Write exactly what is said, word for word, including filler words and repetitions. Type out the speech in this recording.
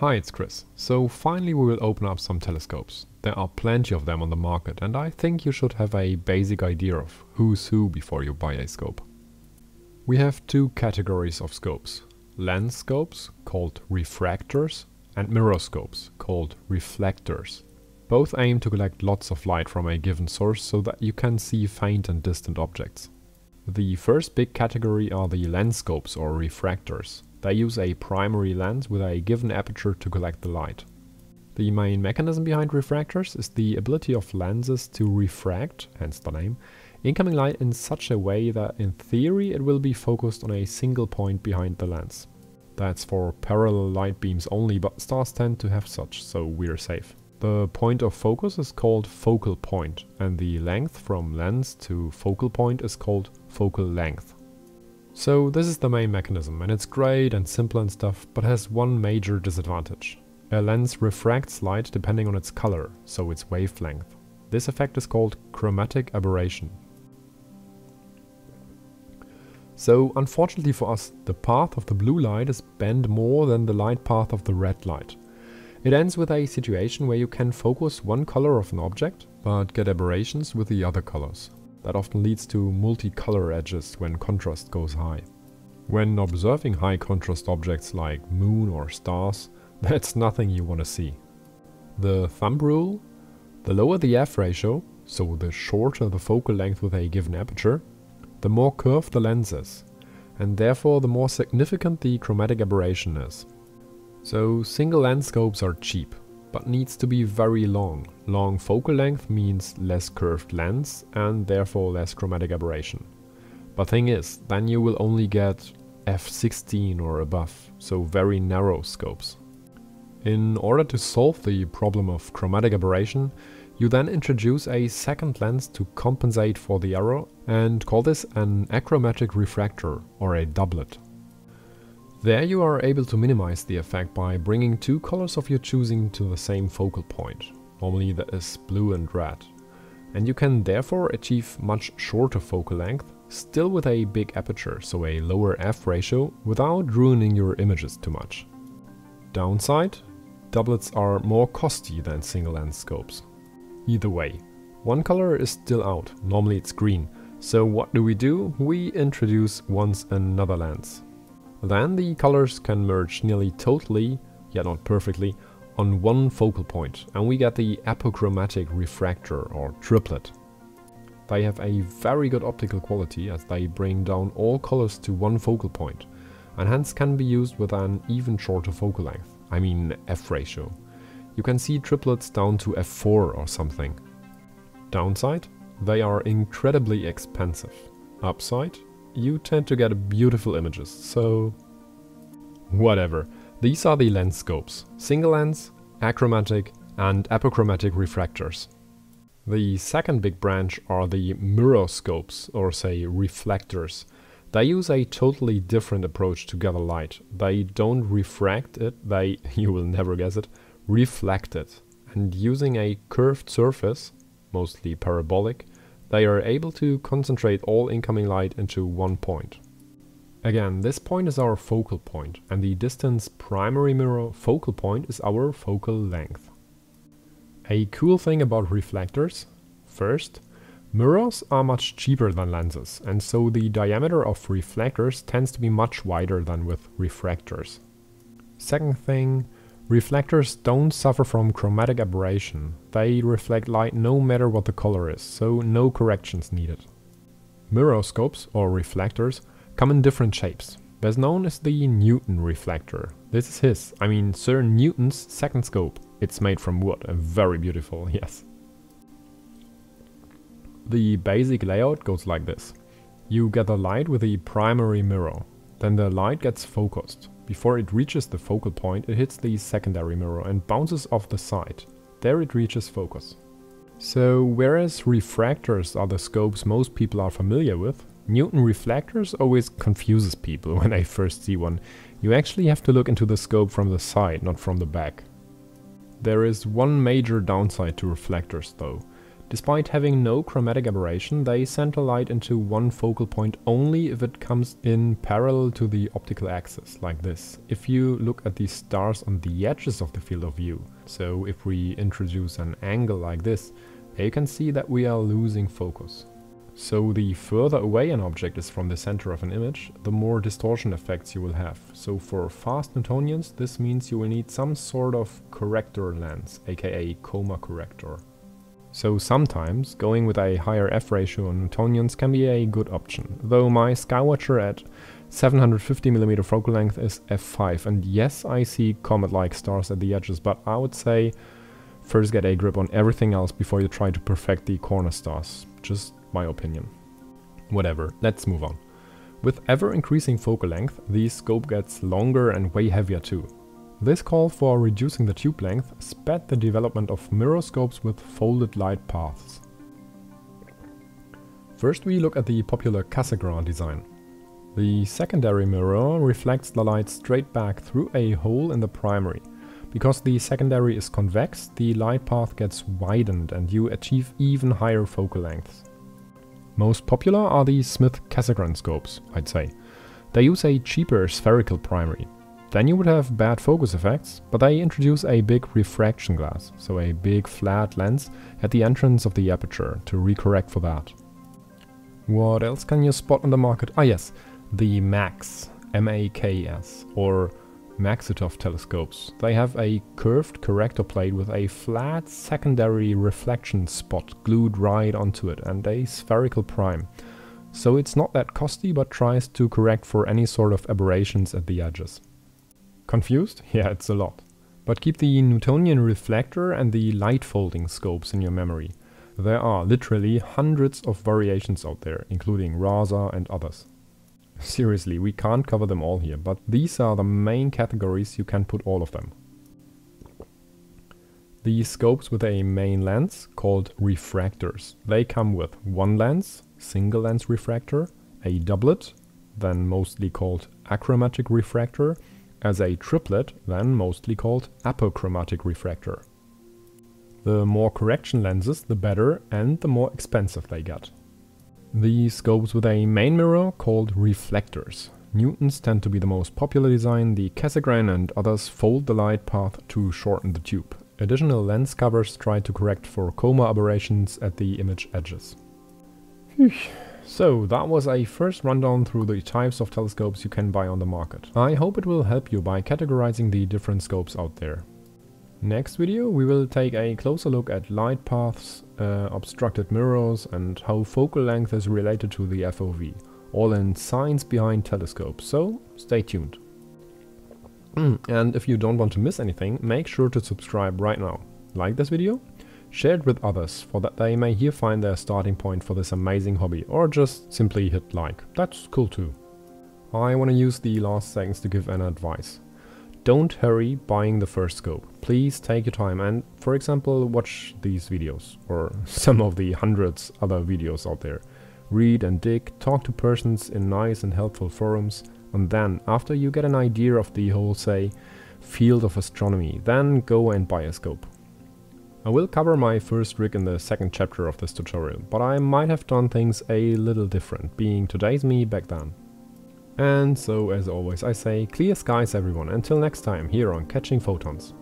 Hi, it's Chris. So finally we will open up some telescopes. There are plenty of them on the market and I think you should have a basic idea of who's who before you buy a scope. We have two categories of scopes. Lens scopes, called refractors, and mirror scopes, called reflectors. Both aim to collect lots of light from a given source so that you can see faint and distant objects. The first big category are the lens scopes or refractors. They use a primary lens with a given aperture to collect the light. The main mechanism behind refractors is the ability of lenses to refract, hence the name, incoming light in such a way that in theory it will be focused on a single point behind the lens. That's for parallel light beams only, but stars tend to have such, so we're safe. The point of focus is called focal point, and the length from lens to focal point is called focal length. So this is the main mechanism, and it's great and simple and stuff, but has one major disadvantage. A lens refracts light depending on its color, so its wavelength. This effect is called chromatic aberration. So unfortunately for us, the path of the blue light is bent more than the light path of the red light. It ends with a situation where you can focus one color of an object, but get aberrations with the other colors. That often leads to multicolor edges when contrast goes high. When observing high contrast objects like moon or stars, that's nothing you want to see. The thumb rule: the lower the F ratio, so the shorter the focal length with a given aperture, the more curved the lens is, and therefore the more significant the chromatic aberration is. So single lens scopes are cheap, but needs to be very long. Long focal length means less curved lens and therefore less chromatic aberration. But thing is, then you will only get f sixteen or above, so very narrow scopes. In order to solve the problem of chromatic aberration, you then introduce a second lens to compensate for the error and call this an achromatic refractor or a doublet. There you are able to minimize the effect by bringing two colors of your choosing to the same focal point, normally that is blue and red, and you can therefore achieve much shorter focal length, still with a big aperture, so a lower F ratio, without ruining your images too much. Downside: doublets are more costly than single lens scopes. Either way, one color is still out, normally it's green, so what do we do? We introduce once another lens. Then the colors can merge nearly totally, yet not perfectly, on one focal point, and we get the apochromatic refractor or triplet. They have a very good optical quality as they bring down all colors to one focal point, and hence can be used with an even shorter focal length, I mean F ratio. You can see triplets down to f four or something. Downside: they are incredibly expensive. Upside: you tend to get beautiful images, so whatever. These are the lens scopes: single lens, achromatic and apochromatic refractors. The second big branch are the mirror scopes, or say reflectors. They use a totally different approach to gather light. They don't refract it, they, you will never guess it, reflect it. And using a curved surface, mostly parabolic, they are able to concentrate all incoming light into one point. Again, this point is our focal point, and the distance primary mirror focal point is our focal length. A cool thing about reflectors: first, mirrors are much cheaper than lenses, and so the diameter of reflectors tends to be much wider than with refractors. Second thing, reflectors don't suffer from chromatic aberration. They reflect light no matter what the color is, so no corrections needed. Mirror scopes, or reflectors, come in different shapes. Best known is the Newton reflector. This is his, I mean Sir Newton's second scope. It's made from wood and very beautiful, yes. The basic layout goes like this. You gather light with the primary mirror, then the light gets focused. Before it reaches the focal point, it hits the secondary mirror and bounces off the side. There it reaches focus. So whereas refractors are the scopes most people are familiar with, Newton reflectors always confuses people when they first see one. You actually have to look into the scope from the side, not from the back. There is one major downside to reflectors though. Despite having no chromatic aberration, they center light into one focal point only if it comes in parallel to the optical axis, like this. If you look at the stars on the edges of the field of view, so if we introduce an angle like this, you can see that we are losing focus. So the further away an object is from the center of an image, the more distortion effects you will have. So for fast Newtonians, this means you will need some sort of corrector lens, aka coma corrector. So sometimes, going with a higher f-ratio on Newtonians can be a good option, though my Skywatcher at seven hundred fifty millimeter focal length is f five, and yes, I see comet-like stars at the edges, but I would say first get a grip on everything else before you try to perfect the corner stars. Just my opinion. Whatever, let's move on. With ever-increasing focal length, the scope gets longer and way heavier too. This call for reducing the tube length sped the development of mirror scopes with folded light paths. First we look at the popular Cassegrain design. The secondary mirror reflects the light straight back through a hole in the primary. Because the secondary is convex, the light path gets widened and you achieve even higher focal lengths. Most popular are the Schmidt-Cassegrain scopes, I'd say. They use a cheaper spherical primary. Then you would have bad focus effects, but they introduce a big refraction glass, so a big flat lens at the entrance of the aperture to recorrect for that. What else can you spot on the market? Ah yes, the Max, M A K S, or Maksutov telescopes. They have a curved corrector plate with a flat secondary reflection spot glued right onto it and a spherical prime. So it's not that costly, but tries to correct for any sort of aberrations at the edges. Confused? Yeah, it's a lot. But keep the Newtonian reflector and the light folding scopes in your memory. There are literally hundreds of variations out there, including RASA and others. Seriously, we can't cover them all here, but these are the main categories you can put all of them. The scopes with a main lens, called refractors, they come with one lens, single lens refractor, a doublet, then mostly called achromatic refractor, as a triplet, then mostly called apochromatic refractor. The more correction lenses, the better and the more expensive they get. The scopes with a main mirror, called reflectors. Newtons tend to be the most popular design, the Cassegrain and others fold the light path to shorten the tube. Additional lens covers try to correct for coma aberrations at the image edges. Phew. So that was a first rundown through the types of telescopes you can buy on the market. I hope it will help you by categorizing the different scopes out there. Next video we will take a closer look at light paths, uh, obstructed mirrors and how focal length is related to the F O V. All in Science Behind Telescopes, so stay tuned. Mm, and if you don't want to miss anything, make sure to subscribe right now. Like this video? Share it with others, for that they may here find their starting point for this amazing hobby, or just simply hit like. That's cool too. I want to use the last seconds to give an advice. Don't hurry buying the first scope. Please take your time and, for example, watch these videos, or some of the hundreds other videos out there. Read and dig, talk to persons in nice and helpful forums, and then, after you get an idea of the whole, say, field of astronomy, then go and buy a scope. I will cover my first rig in the second chapter of this tutorial, but I might have done things a little different, being today's me back then. And so, as always, I say, clear skies everyone, until next time, here on Catching Photons.